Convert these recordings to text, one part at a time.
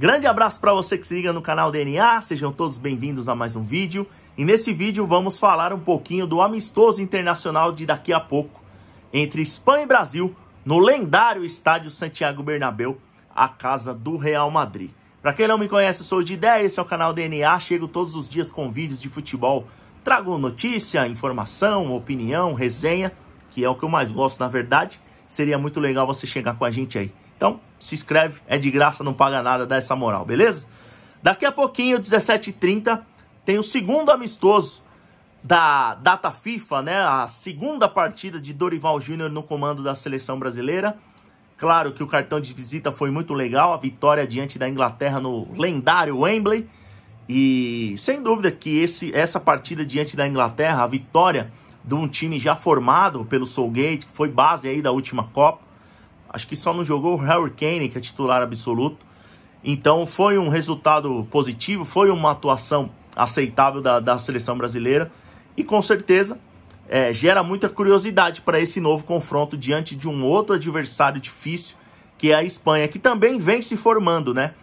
Grande abraço para você que se liga no canal DNA, sejam todos bem-vindos a mais um vídeo. E nesse vídeo vamos falar um pouquinho do amistoso internacional de daqui a pouco, entre Espanha e Brasil, no lendário estádio Santiago Bernabéu, a casa do Real Madrid. Para quem não me conhece, eu sou o Didé, esse é o canal DNA, chego todos os dias com vídeos de futebol, trago notícia, informação, opinião, resenha, que é o que eu mais gosto na verdade, seria muito legal você chegar com a gente aí. Então, se inscreve, é de graça, não paga nada, dá essa moral, beleza? Daqui a pouquinho, 17h30, tem o segundo amistoso da data FIFA, né? A segunda partida de Dorival Júnior no comando da seleção brasileira. Claro que o cartão de visita foi muito legal, a vitória diante da Inglaterra no lendário Wembley. E sem dúvida que essa partida diante da Inglaterra, a vitória de um time já formado pelo Southgate, que foi base aí da última Copa. Acho que só não jogou o Harry Kane, que é titular absoluto. Então foi um resultado positivo, foi uma atuação aceitável da seleção brasileira. E com certeza gera muita curiosidade para esse novo confronto diante de um outro adversário difícil, que é a Espanha, que também vem se formando, né?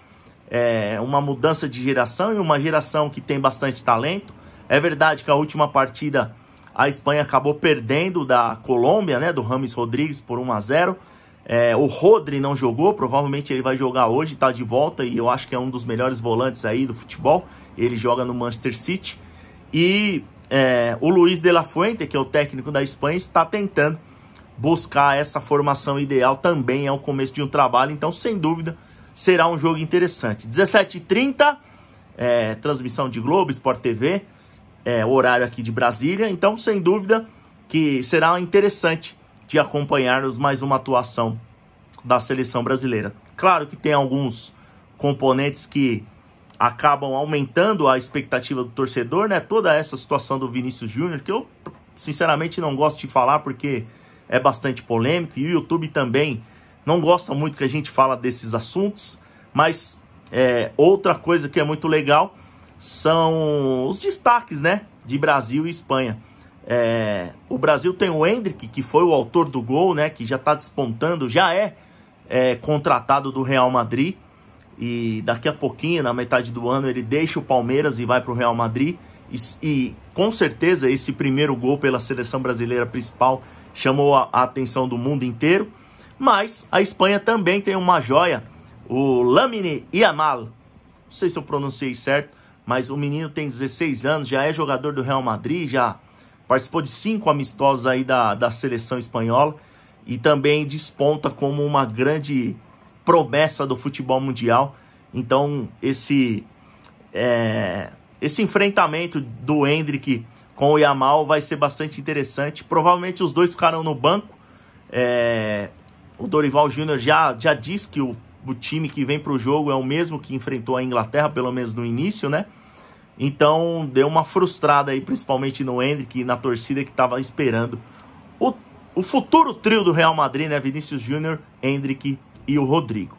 É uma mudança de geração e uma geração que tem bastante talento. É verdade que a última partida a Espanha acabou perdendo da Colômbia, né? Do James Rodrigues por 1 a 0. O Rodri não jogou, provavelmente ele vai jogar hoje, tá de volta, e eu acho que é um dos melhores volantes aí do futebol, ele joga no Manchester City. E o Luiz de la Fuente, que é o técnico da Espanha, está tentando buscar essa formação ideal também, é o começo de um trabalho, então sem dúvida será um jogo interessante. 17h30, transmissão de Globo, Sport TV, horário aqui de Brasília, então sem dúvida que será interessante de acompanharmos mais uma atuação da seleção brasileira. Claro que tem alguns componentes que acabam aumentando a expectativa do torcedor, né? Toda essa situação do Vinícius Júnior, que eu sinceramente não gosto de falar porque é bastante polêmico, e o YouTube também não gosta muito que a gente fala desses assuntos, mas outra coisa que é muito legal são os destaques, né? De Brasil e Espanha. O Brasil tem o Endrick, que foi o autor do gol, né, que já está despontando, já é contratado do Real Madrid, e daqui a pouquinho, na metade do ano, ele deixa o Palmeiras e vai para o Real Madrid, e com certeza esse primeiro gol pela seleção brasileira principal chamou a atenção do mundo inteiro. Mas a Espanha também tem uma joia, o Lamine Yamal, não sei se eu pronunciei certo, mas o menino tem 16 anos, já é jogador do Real Madrid, já participou de 5 amistosos aí da seleção espanhola e também desponta como uma grande promessa do futebol mundial. Então, esse enfrentamento do Endrick com o Yamal vai ser bastante interessante. Provavelmente os dois ficarão no banco. O Dorival Júnior já diz que o time que vem para o jogo é o mesmo que enfrentou a Inglaterra, pelo menos no início, né? Então, deu uma frustrada aí, principalmente no Endrick e na torcida que estava esperando o futuro trio do Real Madrid, né? Vinícius Júnior, Endrick e o Rodrigo.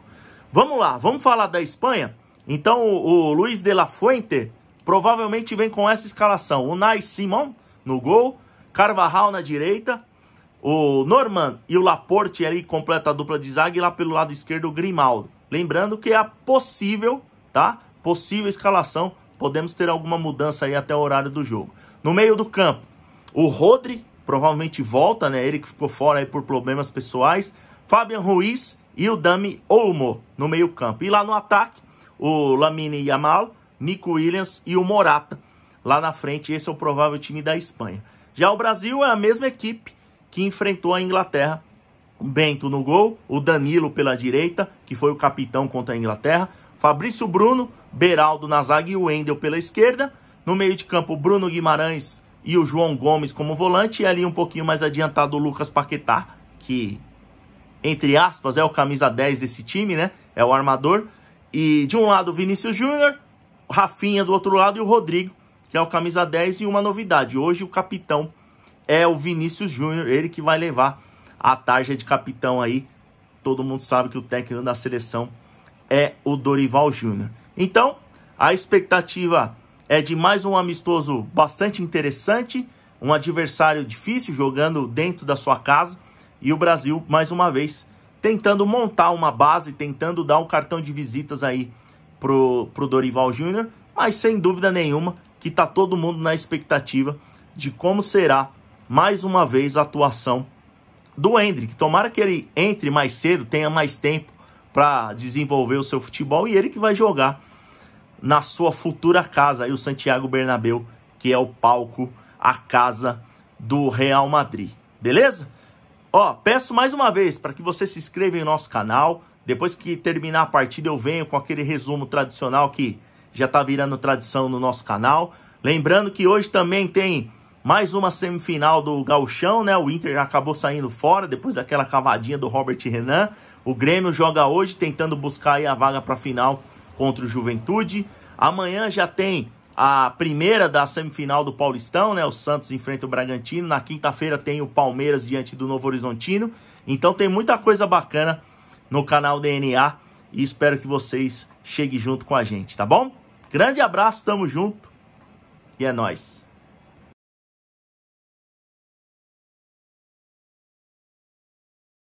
Vamos lá, vamos falar da Espanha? Então, o Luiz de la Fuente provavelmente vem com essa escalação. O Unai Simón no gol, Carvajal na direita, o Norman e o Laporte ali completa a dupla de zaga, e lá pelo lado esquerdo o Grimaldo. Lembrando que é a possível, tá? Possível escalação. Podemos ter alguma mudança aí até o horário do jogo. No meio do campo, o Rodri provavelmente volta, né? Ele que ficou fora aí por problemas pessoais. Fabian Ruiz e o Dami Olmo no meio campo. E lá no ataque, o Lamine Yamal, Nico Williams e o Morata. Lá na frente, esse é o provável time da Espanha. Já o Brasil é a mesma equipe que enfrentou a Inglaterra. O Bento no gol, o Danilo pela direita, que foi o capitão contra a Inglaterra. Fabrício Bruno, Beraldo na zaga e o Wendel pela esquerda. No meio de campo, Bruno Guimarães e o João Gomes como volante. E ali um pouquinho mais adiantado o Lucas Paquetá, que, entre aspas, é o camisa 10 desse time, né? É o armador. E de um lado o Vinícius Júnior, Rafinha do outro lado e o Rodrigo, que é o camisa 10. E uma novidade, hoje o capitão é o Vinícius Júnior, ele que vai levar a tarja de capitão aí. Todo mundo sabe que o técnico da seleção é o Dorival Júnior. Então, a expectativa é de mais um amistoso bastante interessante, um adversário difícil jogando dentro da sua casa, e o Brasil, mais uma vez, tentando montar uma base, tentando dar um cartão de visitas aí pro Dorival Júnior, mas sem dúvida nenhuma que está todo mundo na expectativa de como será, mais uma vez, a atuação do Endrick. Tomara que ele entre mais cedo, tenha mais tempo para desenvolver o seu futebol, e ele que vai jogar na sua futura casa, aí o Santiago Bernabéu, que é o palco, a casa do Real Madrid. Beleza? Ó, peço mais uma vez para que você se inscreva em nosso canal. Depois que terminar a partida, eu venho com aquele resumo tradicional que já está virando tradição no nosso canal. Lembrando que hoje também tem mais uma semifinal do Gauchão, né? O Inter acabou saindo fora depois daquela cavadinha do Robert Renan. O Grêmio joga hoje tentando buscar aí a vaga para a final contra o Juventude. Amanhã já tem a primeira da semifinal do Paulistão, né? O Santos enfrenta o Bragantino. Na quinta-feira tem o Palmeiras diante do Novo Horizontino. Então tem muita coisa bacana no canal DNA e espero que vocês cheguem junto com a gente, tá bom? Grande abraço, tamo junto e é nóis!